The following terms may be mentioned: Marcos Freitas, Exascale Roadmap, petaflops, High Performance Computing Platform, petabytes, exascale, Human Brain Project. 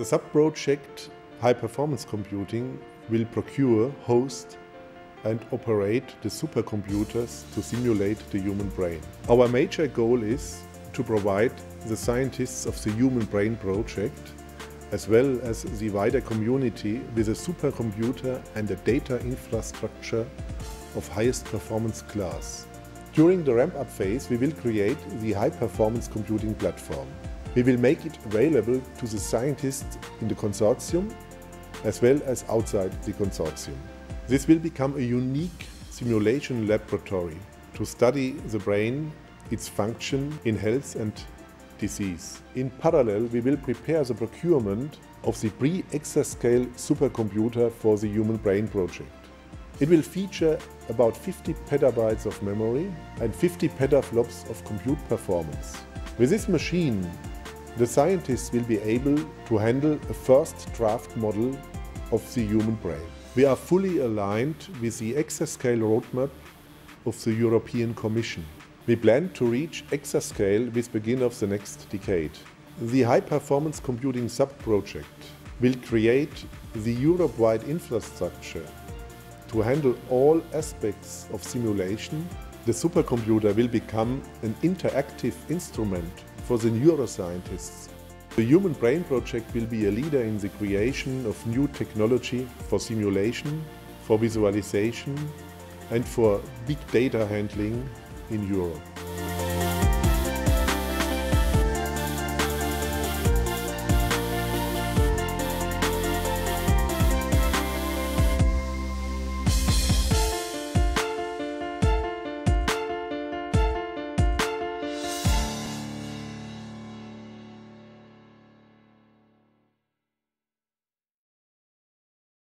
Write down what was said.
The sub-project high-performance computing will procure, host and operate the supercomputers to simulate the human brain. Our major goal is to provide the scientists of the Human Brain Project as well as the wider community with a supercomputer and a data infrastructure of highest performance class. During the ramp-up phase, we will create the high-performance computing platform. We will make it available to the scientists in the consortium as well as outside the consortium. This will become a unique simulation laboratory to study the brain, its function in health and disease. In parallel, we will prepare the procurement of the pre-Exascale supercomputer for the Human Brain Project. It will feature about 50 petabytes of memory and 50 petaflops of compute performance. With this machine, the scientists will be able to handle a first draft model of the human brain. We are fully aligned with the Exascale Roadmap of the European Commission. We plan to reach exascale with beginning of the next decade. The high-performance computing sub-project will create the Europe-wide infrastructure to handle all aspects of simulation. The supercomputer will become an interactive instrument for the neuroscientists. The Human Brain Project will be a leader in the creation of new technology for simulation, for visualization, and for big data handling in Europe.